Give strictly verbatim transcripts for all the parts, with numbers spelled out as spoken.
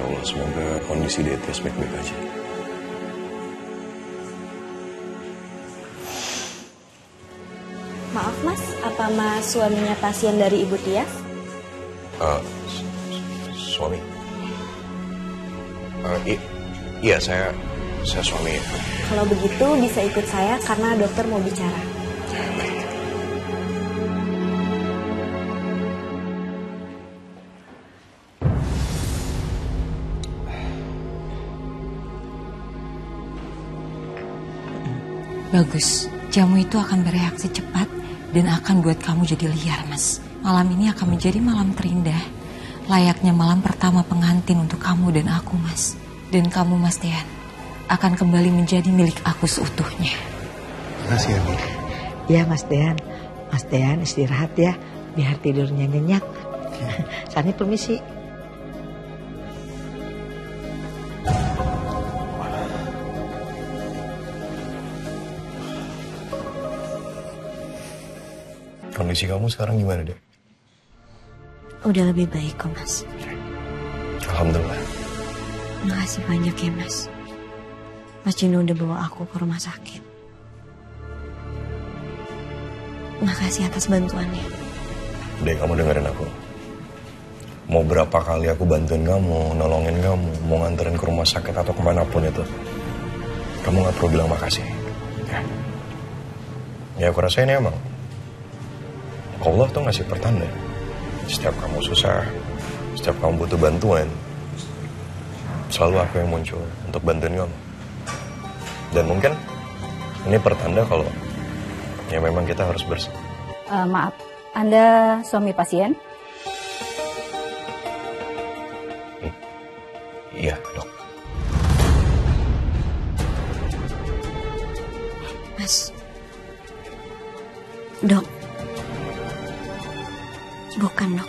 Ya Allah, semoga kondisi dia baik-baik aja. Maaf mas, apa mas suaminya pasien dari Ibu Tia? Uh, su suami? Uh, iya, saya, saya suami. Kalau begitu bisa ikut saya karena dokter mau bicara. Bagus, jamu itu akan bereaksi cepat dan akan buat kamu jadi liar, Mas. Malam ini akan menjadi malam terindah, layaknya malam pertama pengantin untuk kamu dan aku, Mas. Dan kamu, Mas Dean, akan kembali menjadi milik aku seutuhnya. Makasih ya, Bu. Ya, Mas Dean. Mas Dean istirahat ya, biar tidurnya nyenyak. Sani permisi. Kondisi kamu sekarang gimana, Dek? Udah lebih baik kok, Mas. Alhamdulillah. Makasih banyak ya, Mas. Mas Jino udah bawa aku ke rumah sakit. Makasih atas bantuannya. Dek, kamu dengerin aku. Mau berapa kali aku bantuin kamu, nolongin kamu, mau nganterin ke rumah sakit atau kemanapun itu. Kamu gak perlu bilang makasih. Ya, ya aku rasain emang. Allah tuh ngasih pertanda. Setiap kamu susah, setiap kamu butuh bantuan, selalu aku yang muncul untuk bantuin kamu. Dan mungkin ini pertanda kalau ya memang kita harus bersama. Uh, maaf, Anda suami pasien? Hmm. Iya, Dok. Mas, Dok. Bukan, Dok.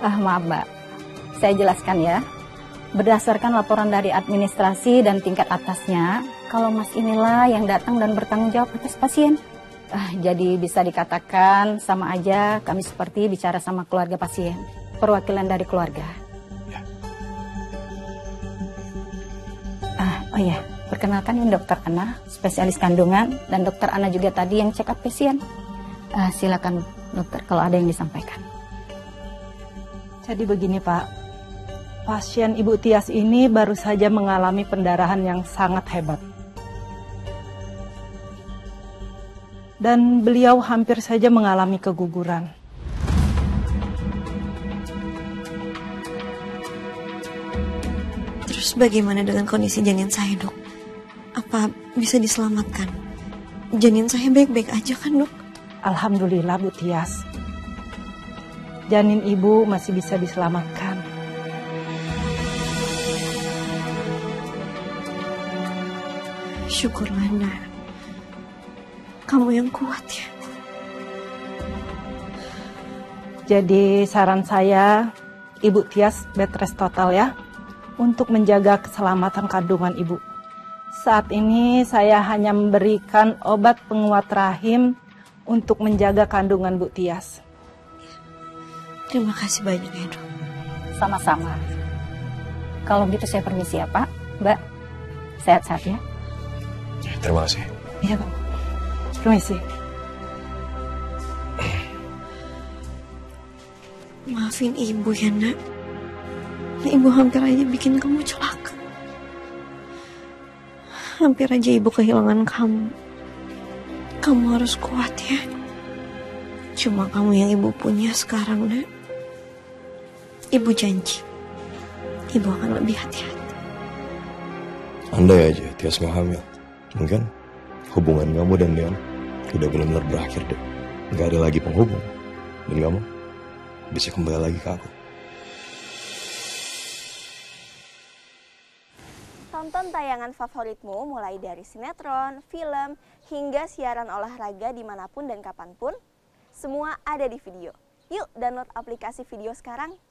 Ah, maaf, Mbak. Saya jelaskan ya. Berdasarkan laporan dari administrasi dan tingkat atasnya, kalau Mas inilah yang datang dan bertanggung jawab atas pasien. Ah, jadi bisa dikatakan sama aja kami seperti bicara sama keluarga pasien. Perwakilan dari keluarga. Ya. Ah, oh ya. Perkenalkan ini dokter Ana, spesialis kandungan, dan dokter Ana juga tadi yang check up pasien. Uh, silakan dokter kalau ada yang disampaikan. Jadi begini Pak, pasien Ibu Tias ini baru saja mengalami pendarahan yang sangat hebat. Dan beliau hampir saja mengalami keguguran. Terus bagaimana dengan kondisi janin saya, Dok? Apa bisa diselamatkan? Janin saya baik-baik aja kan, Dok? Alhamdulillah, Bu Tias. Janin ibu masih bisa diselamatkan. Syukurlah, Nak. Kamu yang kuat ya. Jadi saran saya, Ibu Tias bed rest total ya, untuk menjaga keselamatan kandungan ibu. Saat ini saya hanya memberikan obat penguat rahim untuk menjaga kandungan Bu Tias. Terima kasih banyak ya, Dok. Sama-sama. Kalau gitu saya permisi ya, Pak. Mbak, sehat-sehat ya. Terima kasih. Iya, Pak. Permisi. Maafin ibu ya, Nak. Ibu hampir aja bikin kamu celaka. Hampir aja ibu kehilangan kamu. Kamu harus kuat ya. Cuma kamu yang ibu punya sekarang, Nak. Ibu janji, ibu akan lebih hati-hati. Andai aja Tias gak hamil, mungkin hubungan kamu dan Leon udah benar-benar berakhir deh. Gak ada lagi penghubung. Dan kamu bisa kembali lagi ke aku. Tonton tayangan favoritmu mulai dari sinetron, film, hingga siaran olahraga dimanapun dan kapanpun. Semua ada di Vidio. Yuk download aplikasi Vidio sekarang.